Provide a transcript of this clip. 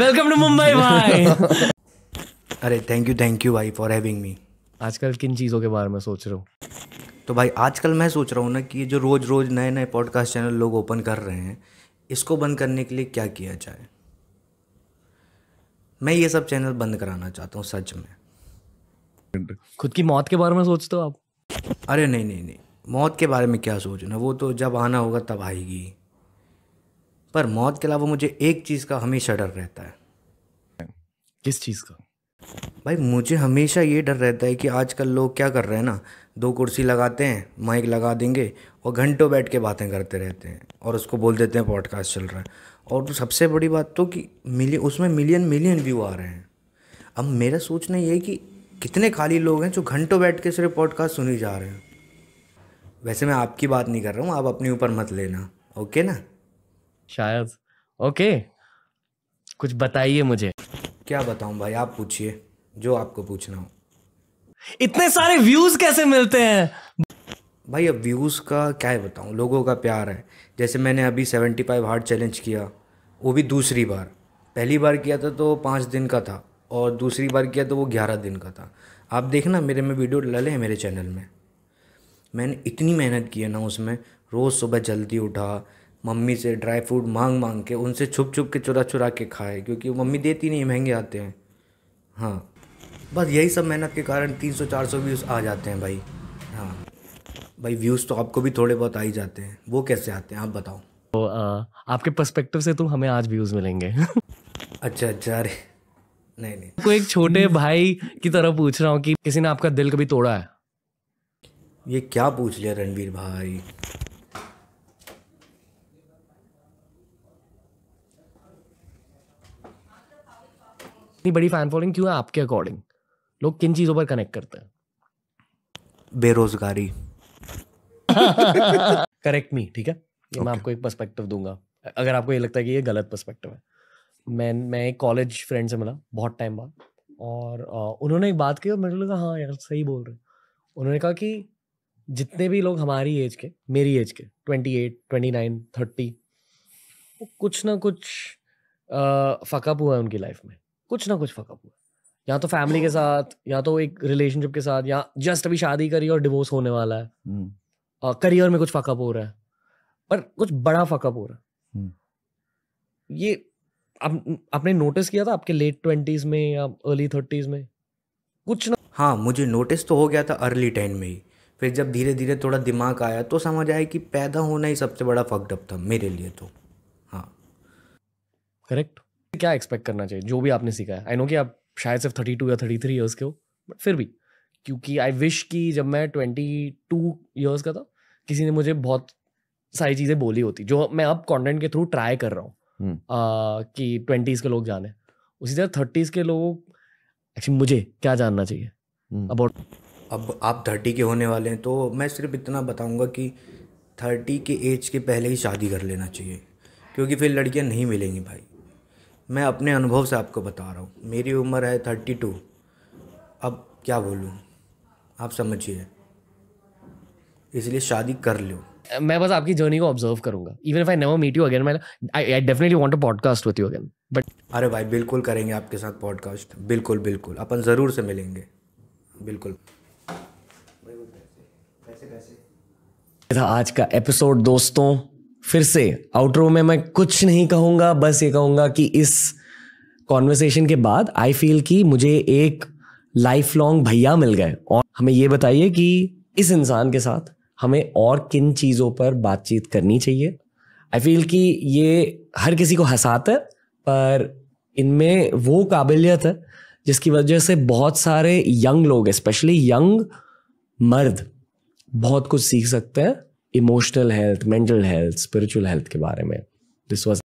Welcome to Mumbai भाई। अरे thank you भाई फॉर हैविंग मी। आजकल किन चीज़ों के बारे में सोच रहे हो? तो भाई आजकल मैं सोच रहा हूँ ना कि जो रोज़ नए पॉडकास्ट चैनल लोग ओपन कर रहे हैं, इसको बंद करने के लिए क्या किया जाए। मैं ये सब चैनल बंद कराना चाहता हूँ सच में। खुद की मौत के बारे में सोचते हो आप? अरे नहीं, मौत के बारे में क्या सोचना, वो तो जब आना होगा तब आएगी। पर मौत के अलावा मुझे एक चीज़ का हमेशा डर रहता है। किस चीज़ का? भाई मुझे हमेशा ये डर रहता है कि आजकल लोग क्या कर रहे हैं ना, 2 कुर्सी लगाते हैं, माइक लगा देंगे और घंटों बैठ के बातें करते रहते हैं और उसको बोल देते हैं पॉडकास्ट चल रहा है। और सबसे बड़ी बात तो कि उसमें मिलियन व्यू आ रहे हैं। अब मेरा सोचना ये है कि कितने खाली लोग हैं जो घंटों बैठ के सिर्फ पॉडकास्ट सुनी जा रहे हैं। वैसे मैं आपकी बात नहीं कर रहा हूँ, आप अपने ऊपर मत लेना, ओके ना? शायद ओके। कुछ बताइए मुझे। क्या बताऊं भाई, आप पूछिए जो आपको पूछना हो। इतने सारे व्यूज कैसे मिलते हैं भाई? अब व्यूज का क्या है बताऊं, लोगों का प्यार है। जैसे मैंने अभी 75 हार्ट चैलेंज किया, वो भी दूसरी बार। पहली बार किया था तो 5 दिन का था और दूसरी बार किया तो वो 11 दिन का था। आप देखना मेरे में वीडियो डाले हैं मेरे चैनल में, मैंने इतनी मेहनत की है ना उसमें। रोज़ सुबह जल्दी उठा, मम्मी से ड्राई फ्रूट मांग के, उनसे छुप के चुरा के खाए क्योंकि मम्मी देती नहीं, महंगे आते हैं। हाँ, बस यही सब मेहनत के कारण 300-400 व्यूज़ आ जाते हैं भाई। हाँ भाई, व्यूज़ तो आपको भी थोड़े बहुत आ ही जाते हैं, वो कैसे आते हैं आप बताओ। तो आपके पर्सपेक्टिव से तो हमें आज व्यूज़ मिलेंगे। अच्छा, अरे नहीं, आपको एक छोटे भाई की तरह पूछ रहा हूँ कि किसी ने आपका दिल कभी तोड़ा है? ये क्या पूछ लिया रणवीर भाई। इतनी बड़ी फैन फॉलोइंग क्यों है आपके अकॉर्डिंग? लोग किन चीजों पर कनेक्ट करते हैं? बेरोजगारी। करेक्ट मी, ठीक है। मैं आपको एक पर्सपेक्टिव दूंगा अगर आपको ये लगता है कि ये गलत पर्सपेक्टिव है। मैं एक कॉलेज फ्रेंड से मिला बहुत टाइम बाद और उन्होंने एक बात की और मुझे लगा हाँ यार सही बोल रहे हैं। उन्होंने कहा कि जितने भी लोग हमारी एज के, मेरी एज के, 28, 29, 30, कुछ ना कुछ फकअप हुआ है उनकी लाइफ में, कुछ ना कुछ फकअप हुआ। या तो फैमिली के साथ, या तो एक रिलेशनशिप के साथ, या जस्ट अभी शादी करी और डिवोर्स होने वाला है। करियर में कुछ फकअप हो रहा है, पर कुछ बड़ा फकअप हो रहा है। ये आपने नोटिस किया था आपके लेट 20s में या अर्ली 30s में कुछ ना? हाँ, मुझे नोटिस तो हो गया था अर्ली 10 में ही। फिर जब धीरे धीरे थोड़ा दिमाग आया तो समझ आया कि पैदा होना ही सबसे बड़ा फकडअप था मेरे लिए तो। हाँ करेक्ट। क्या एक्सपेक्ट करना चाहिए जो भी आपने सीखा है? आई नो कि आप शायद सिर्फ 32 या 33 ईयर्स के हो, बट फिर भी क्योंकि आई विश कि जब मैं 22 ईयर्स का था किसी ने मुझे बहुत सारी चीज़ें बोली होती जो मैं अब कंटेंट के थ्रू ट्राई कर रहा हूँ कि 20s के लोग जाने। उसी तरह 30s के लोग एक्चुअली मुझे क्या जानना चाहिए अबाउट। अब आप 30 के होने वाले हैं तो मैं सिर्फ इतना बताऊँगा कि 30 के एज के पहले ही शादी कर लेना चाहिए क्योंकि फिर लड़कियाँ नहीं मिलेंगी भाई। मैं अपने अनुभव से आपको बता रहा हूँ। मेरी उम्र है 32। अब क्या बोलूँ, आप समझिए, इसलिए शादी कर लो। मैं बस आपकी जर्नी को ऑब्जर्व करूँगा। Even if I never meet you again, मैं I definitely want to podcast with you again. But अरे भाई बिल्कुल करेंगे आपके साथ पॉडकास्ट, बिल्कुल अपन ज़रूर से मिलेंगे, बिल्कुल। था आज का एपिसोड दोस्तों। फिर से आउटरो में मैं कुछ नहीं कहूँगा, बस ये कहूँगा कि इस कॉन्वर्सेशन के बाद आई फील कि मुझे एक लाइफ लॉन्ग भैया मिल गए। और हमें ये बताइए कि इस इंसान के साथ हमें और किन चीज़ों पर बातचीत करनी चाहिए। आई फील कि ये हर किसी को हंसाता है, पर इनमें वो काबिलियत है जिसकी वजह से बहुत सारे यंग लोग, स्पेशली यंग मर्द, बहुत कुछ सीख सकते हैं emotional health, mental health, spiritual health के बारे में। This was